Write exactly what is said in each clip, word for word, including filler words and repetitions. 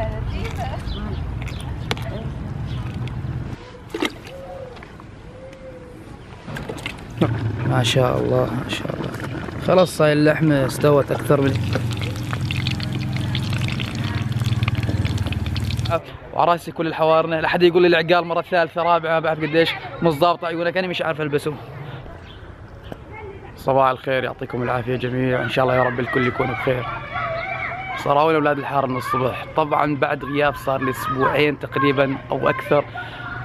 ما شاء الله ما شاء الله. خلاص هاي اللحمة استوت أكثر من وعلى راسي كل الحوارنة. لا حد يقول لي العقال مرة ثالثة رابعة ما بعرف قديش مش ضابطة، يقول لك أنا مش عارف ألبسه. صباح الخير، يعطيكم العافية جميعا، إن شاء الله يا رب الكل يكون بخير. صراولة أولاد الحار من الصبح، طبعا بعد غياب صار لي أسبوعين تقريبا أو أكثر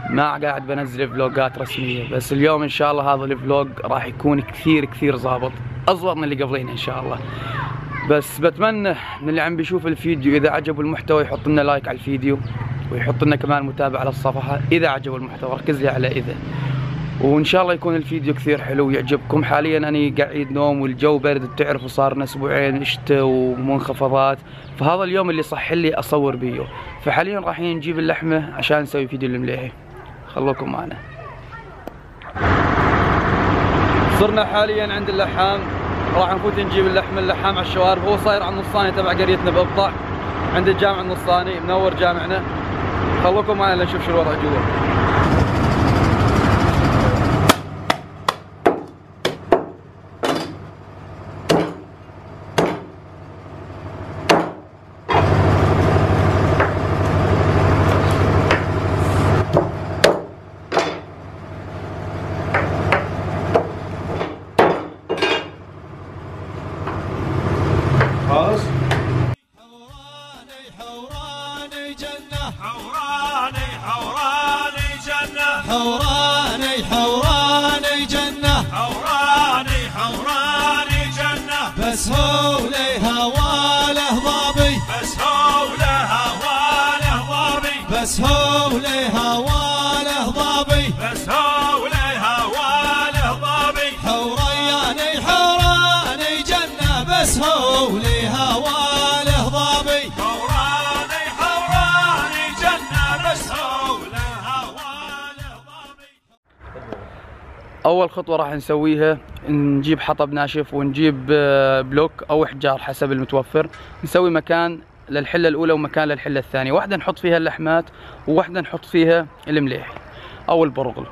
ما قاعد بنزل فلوجات رسمية، بس اليوم إن شاء الله هذا الفلوج راح يكون كثير كثير ظابط، أصغر من اللي قبلينه إن شاء الله. بس بتمنى من اللي عم بيشوف الفيديو إذا عجبه المحتوى يحط لنا لايك على الفيديو، ويحط لنا كمان متابعة على الصفحة إذا عجبه المحتوى، ركز لي على إذا. وإن شاء الله يكون الفيديو كثير حلو ويعجبكم. حاليا أنا قاعد نوم والجو برد بتعرفوا، صار لنا أسبوعين شتاء ومنخفضات، فهذا اليوم اللي صح لي أصور بيه. فحاليا رايحين نجيب اللحمة عشان نسوي فيديو المليحي، خلوكم معنا. صرنا حاليا عند اللحام، راح نفوت نجيب اللحمة. اللحام على الشوارب، هو صاير على النصاني تبع قريتنا بأبطع عند الجامع النصاني، منور جامعنا. خلوكم معنا لنشوف شو الوضع جوا. حوراني حوراني جنة، حوراني حوراني جنة، حوراني حوراني جنة، بس هو لي هواله ضابي، بس هو لي هواله ضابي، بس هو لي هواله ضابي، بس هو لي هواله ضابي. حوراني حوراني جنة، بس هو لي هواله ضابي. أول خطوة راح نسويها نجيب حطب ناشف ونجيب بلوك أو حجار حسب المتوفر، نسوي مكان للحلة الأولى ومكان للحلة الثانية، واحدة نحط فيها اللحمات وواحدة نحط فيها المليحي أو البرغل.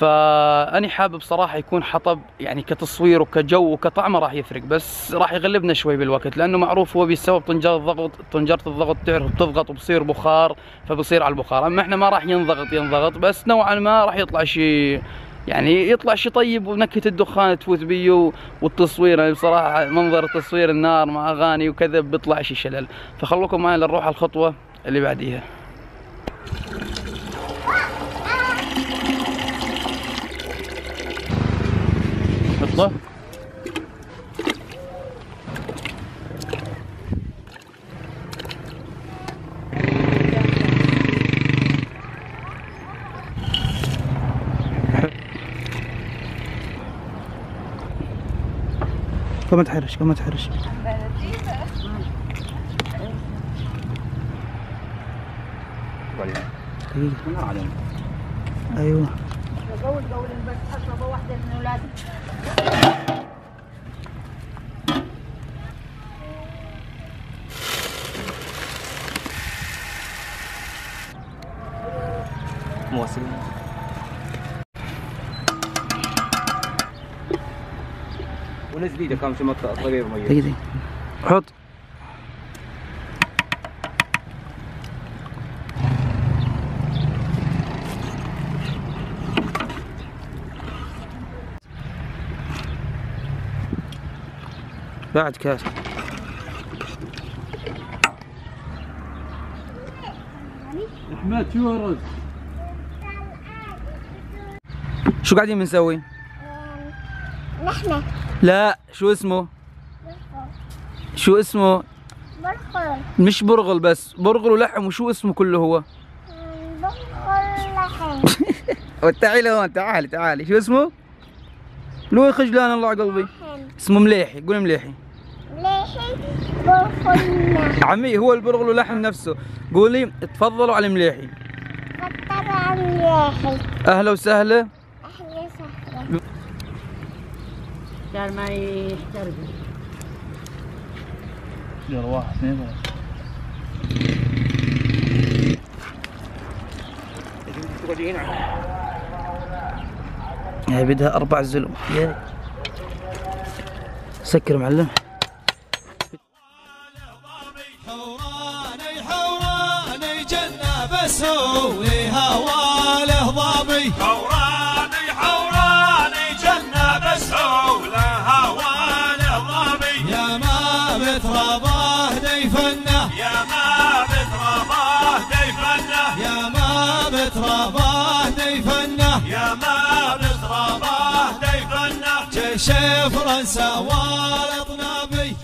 فأني حابب صراحة يكون حطب يعني كتصوير وكجو وكطعمه راح يفرق، بس راح يغلبنا شوي بالوقت لأنه معروف هو بسبب طنجرة الضغط. طنجرة الضغط تعرف بتضغط وبصير بخار، فبصير على البخار. أما احنا ما راح ينضغط ينضغط، بس نوعا ما راح يطلع شيء يعني يطلع شيء طيب ونكهة الدخان تفوت بيه. والتصوير يعني بصراحة منظر تصوير النار مع أغاني وكذا بيطلع شيء شلل. فخلوكم معي لنروح على الخطوة اللي بعديها. اطلع كم تحرش كم تحرش. ايوه قول قول بس اشرب واحده من اولادي. مواصلين وناس جديده كم شمطه صغيره ميه. حط بعد كاس. احمد شو ورد؟ شو قاعدين بنسوي؟ لحمة. لا شو اسمه؟ برغل. شو اسمه؟ برغل. مش برغل بس، برغل ولحم. وشو اسمه كله هو؟ برغل لحم. تعالي هون، تعالي تعالي. شو اسمه؟ لو خجلان الله على قلبي. اسمه مليحي، قول مليحي. مليحي برغل لحم. عمي هو البرغل ولحم نفسه. قولي تفضلوا على المليحي. تفضلوا على المليحي. أهلا وسهلا. أهلا وسهلا. دار ما يحترق. دار واحد اثنين ثلاثة. متزوجين. هي بدها أربع زلم. سكر معلم. حوراني حوراني جنة بس هو هواله ضابي. حوراني حوراني جنة بس هو هواله ضابي. يا ما بترضاه ديفنه يا ما بترضاه ديفنه يا ما بترضاه ديفنه يا ما بترضاه ديفنه جيش فرنسا والأطنابي.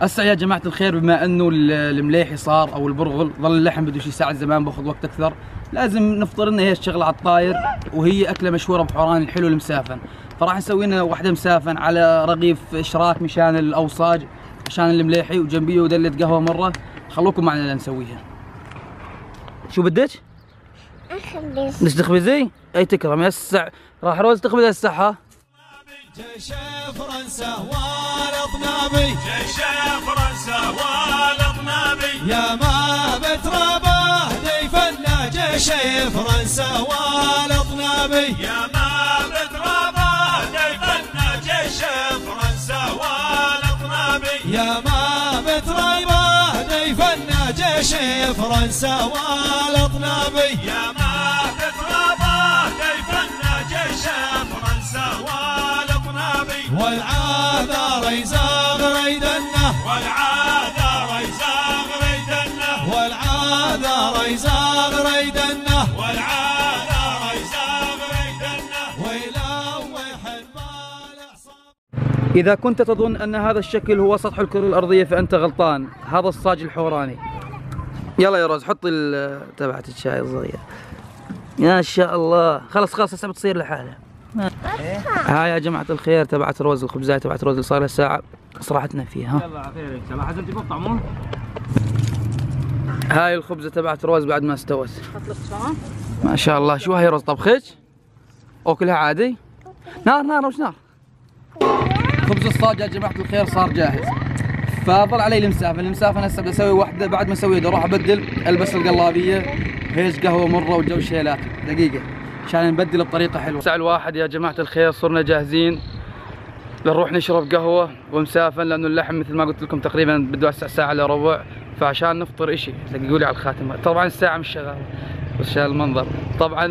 هسه يا جماعة الخير، بما انه المليحي صار او البرغل ظل اللحم بده شي ساعة، زمان باخذ وقت اكثر، لازم نفطر لنا هي الشغلة على الطاير، وهي اكلة مشهورة بحوران الحلو المسافن، فراح نسوي لنا وحدة مسافن على رغيف اشراك مشان الاوصاج مشان المليحي، وجنبيه ودلة قهوة مرة. خلوكم معنا لنسويها. شو بدك؟ اخبز. بدك تخبزي؟ اي تكرم. هسه راح روز تخبز هسه. جيش فرنسا والاطنابي. جيش فرنسا والاطنابي. يا ما بترباه ديفنا. جيش فرنسا والاطنابي. يا ما بترباه ديفنا. جيش فرنسا والاطنابي. يا ما بترباه ديفنا. جيش فرنسا والاطنابي. يا ما بترباه ديفنا. جيش فرنسا والعاذا ريزاغ ريدنا. والعاذا ريزاغ ريدنا. والعاذا ريزاغ ريدنا. والعاذا ريزاغ ريدنا. ويلوح البال. إذا كنت تظن أن هذا الشكل هو سطح الكرة الأرضية فأنت غلطان، هذا الصاج الحوراني. يلا يا روز حطي تبعت الشاي الصغير. يا شاء الله. خلص خلص هسه بتصير لحالها. هاي يا جماعة الخير تبعت روز الخبزاية تبعت روز اللي صار لها ساعة، صراحتنا فيها. يلا عافية عليك. يلا حزمتي فوق طعمون. هاي الخبزة تبعت روز بعد ما استوت. ما شاء الله. شو هاي روز طبختك؟ أكلها عادي؟ نار نار وش نار؟ خبز الصاج يا جماعة الخير صار جاهز، فضل علي المسافن. المسافن هسه بدي أسوي وحدة، بعد ما أسويها بدي أروح أبدل ألبس القلابية هيج قهوة مرة وجو شيلات. دقيقة عشان نبدل بطريقة حلوة. الساعة الواحد يا جماعة الخير صرنا جاهزين لنروح نشرب قهوة ومسافن، لأنه اللحم مثل ما قلت لكم تقريبا بده هسه ساعة إلا ربع، فعشان نفطر إشي دققوا لي على الخاتمة. طبعا الساعة مش شغالة بس شال المنظر. طبعا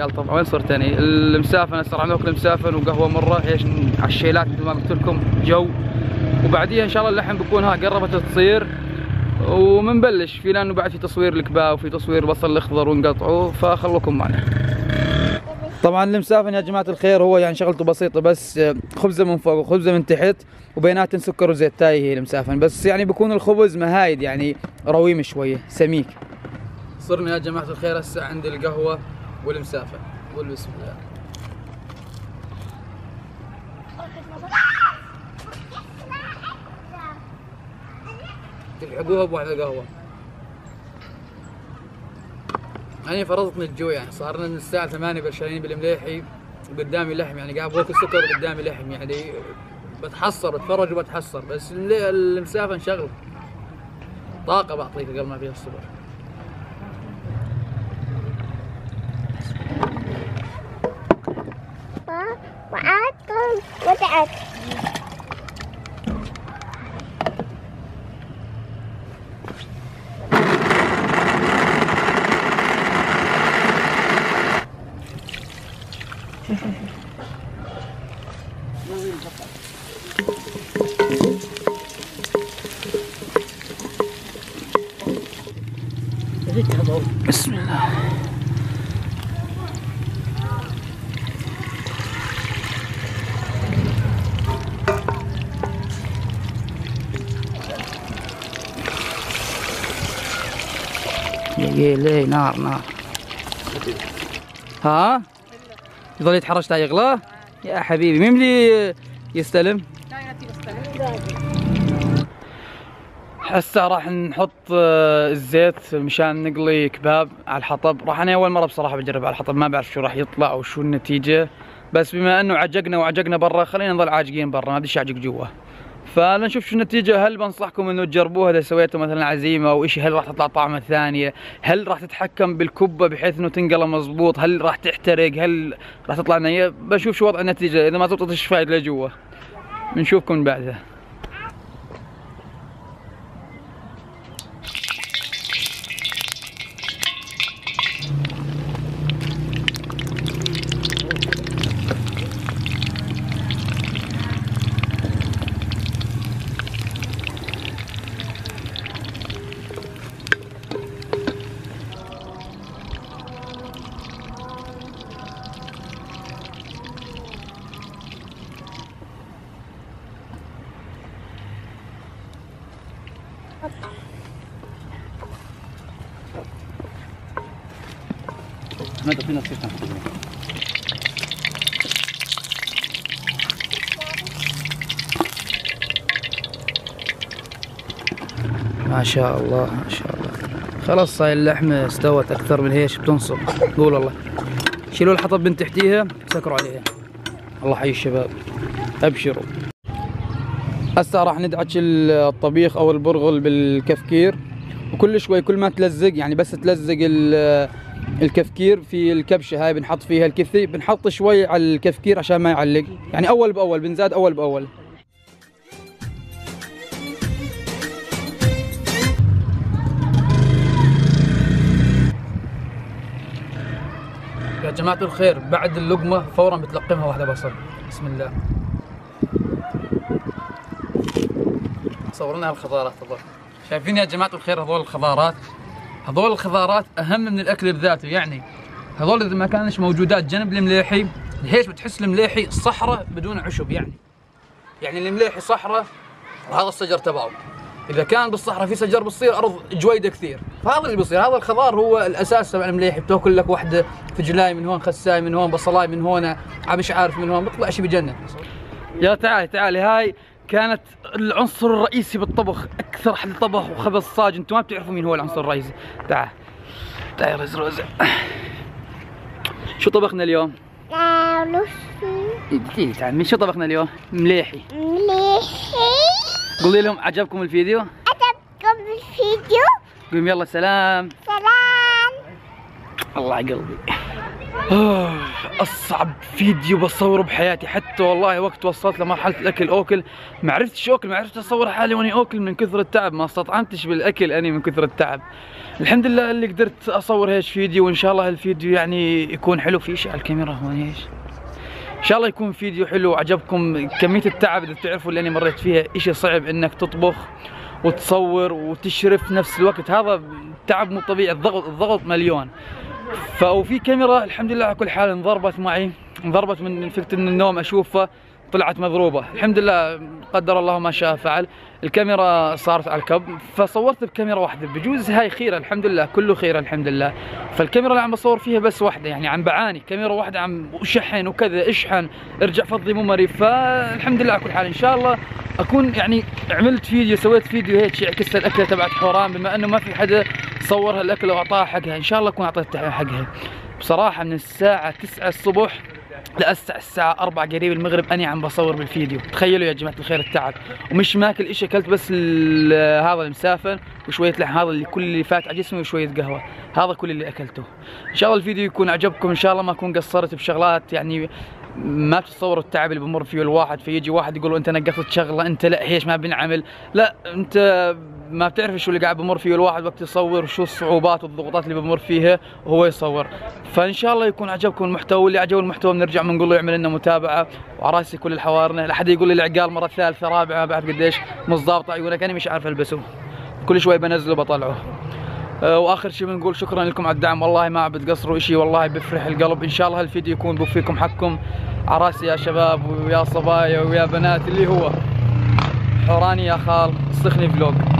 قال طبعا وين صرت أني؟ المسافن هسه راح ناكل مسافن وقهوة مرة ايش على الشيلات مثل ما قلت لكم جو، وبعديها إن شاء الله اللحم بكون ها قربت تصير ومنبلش في، لأنه بعد في تصوير الكباء وفي تصوير بصل الأخضر ونقطعوه، فخلوكم معنا. طبعا المسافن يا جماعة الخير هو يعني شغلته بسيطة، بس خبزة من فوق وخبزة من تحت وبيناتن سكر وزيت، تاي هي المسافن، بس يعني بكون الخبز مهايد يعني رويم شوية سميك. صرنا يا جماعة الخير هسه عند القهوة والمسافن. قول بسم الله. تلحقوها بواحدة قهوة. يعني فرضتني الجوع، يعني صار لنا من الساعة ثمانية بشرين بالمليحي وقدامي لحم، يعني قاعد باكل سكر قدامي لحم، يعني بتحصر بتفرج وبتحصر، بس المسافن شغله طاقة بعطيك قبل ما فيها الصبر. وعدكم وتعب. بسم الله. ليه ليه نار نار. ها؟ يظل يتحرش تا يغلى؟ يا حبيبي مين اللي يستلم؟ هسه راح نحط الزيت مشان نقلي كباب على الحطب. راح انا اول مره بصراحه بجرب على الحطب، ما بعرف شو راح يطلع او شو النتيجه، بس بما انه عجقنا وعجقنا برا خلينا نضل عاجقين برا، ما بديش اعجق جوا، فلنشوف شو النتيجة. هل بنصحكم انه تجربوها اذا سويتوا مثلا عزيمة او شيء، هل راح تطلع طعمة ثانية؟ هل راح تتحكم بالكبة بحيث انه تنقلها مضبوط؟ هل راح تحترق؟ هل راح تطلع نية؟ بشوف شو وضع النتيجة. اذا ما زبطتش فايدة لجوا بنشوفكم بعدها. ماذا فينا نصير تنفذنا؟ ما شاء الله ما شاء الله. خلاص هاي اللحمة استوت أكثر من هيش بتنصب. قول الله. شيلوا الحطب من تحتيها سكروا عليها. الله حي الشباب. أبشروا. هسه راح ندعك الطبيخ أو البرغل بالكفكير، وكل شوي كل ما تلزق يعني بس تلزق الكفكير في الكبشه هاي بنحط فيها الكثي، بنحط شوي على الكفكير عشان ما يعلق، يعني اول باول بنزاد اول باول. يا جماعه الخير بعد اللقمه فورا بتلقمها واحده بصل، بسم الله. صورنا الخضارات هذول، شايفين يا جماعه الخير هذول الخضارات؟ هذول الخضارات اهم من الاكل بذاته، يعني هذول اذا ما كانش موجودات جنب المليحي، ليش بتحس المليحي صحراء بدون عشب، يعني يعني المليحي صحراء وهذا الشجر تبعه، اذا كان بالصحراء في شجر بتصير ارض جويده كثير، فهذا اللي بيصير. هذا الخضار هو الاساس تبع المليحي، بتاكل لك وحده فجلاي من هون، خساي من هون، بصلاي من هون، مش عارف من هون، بيطلع شيء بجنن. يا تعالي تعالي، هاي كانت العنصر الرئيسي بالطبخ، اكثر حد طبخ وخبز صاج، انتم ما بتعرفوا مين هو العنصر الرئيسي. تعال تعال يا رز روزة، شو طبخنا اليوم؟ تعال تعال، شو طبخنا اليوم؟ مليحي مليحي. قولي لهم عجبكم الفيديو؟ عجبكم الفيديو؟ قولي يلا سلام سلام. الله على قلبي، أصعب فيديو بصوره بحياتي، حتى والله وقت وصلت لمرحلة الأكل أوكل ما عرفتش أوكل، ما عرفت أصور حالي وأني أوكل من كثر التعب، ما استطعمتش بالأكل أني من كثر التعب. الحمد لله اللي قدرت أصور هيش فيديو، وإن شاء الله هالفيديو يعني يكون حلو. في شيء على الكاميرا هون هيش، إن شاء الله يكون فيديو حلو وعجبكم كمية التعب اللي بتعرفوا اللي أنا مريت فيها. إشي صعب إنك تطبخ وتصور وتشرف نفس الوقت، هذا تعب مو طبيعي، الضغط الضغط مليون. ففي كاميرا الحمد لله على كل حال انضربت معي، انضربت من فكرة من النوم اشوفها طلعت مضروبة، الحمد لله قدر الله ما شاء فعل، الكاميرا صارت على الكب فصورت بكاميرا واحدة، بجوز هاي خيرة الحمد لله، كله خير الحمد لله. فالكاميرا اللي عم بصور فيها بس واحدة، يعني عم بعاني، كاميرا واحدة عم شحن وكذا، اشحن ارجع فضي ميموري، فالحمد لله على كل حال ان شاء الله اكون يعني عملت فيديو، سويت فيديو هيك يعكس الاكلة تبعت حوران، بما انه ما في حدا صور هالاكلة واعطاها حقها، ان شاء الله اكون اعطيت حقها. بصراحة من الساعة تسعة الصبح لأسع الساعة أربعة قريب المغرب أنا عم بصور بالفيديو، تخيلوا يا جماعة الخير التعب، ومش ماكل إشي، أكلت بس هذا المسافر وشوية لحم، هذا اللي كل اللي فات على جسمي، وشوية قهوة، هذا كل اللي أكلته. إن شاء الله الفيديو يكون عجبكم، إن شاء الله ما أكون قصرت بشغلات يعني ما بتتصوروا التعب اللي بمر فيه الواحد، فيجي واحد يقول له أنت نقصت شغلة، أنت لا هيش ما بنعمل، لا أنت ما بتعرف شو اللي قاعد بمر فيه الواحد وقت يصور، وشو الصعوبات والضغوطات اللي بمر فيها وهو يصور. فان شاء الله يكون عجبكم المحتوى، واللي عجبه المحتوى بنرجع بنقول له يعمل لنا متابعه، وعلى راسي كل الحوارنا، لا حدا يقول لي العقال مره ثالثه رابعه بعد قديش مش ضابطه عيونك، انا مش عارف البسه، كل شوي بنزله بطلعه. أه واخر شيء بنقول شكرا لكم على الدعم، والله ما بتقصروا شيء، والله بفرح القلب، ان شاء الله الفيديو يكون بوفيكم حقكم، على راسي يا شباب ويا صبايا ويا بنات، اللي هو حوراني يا خال سخني فلوق.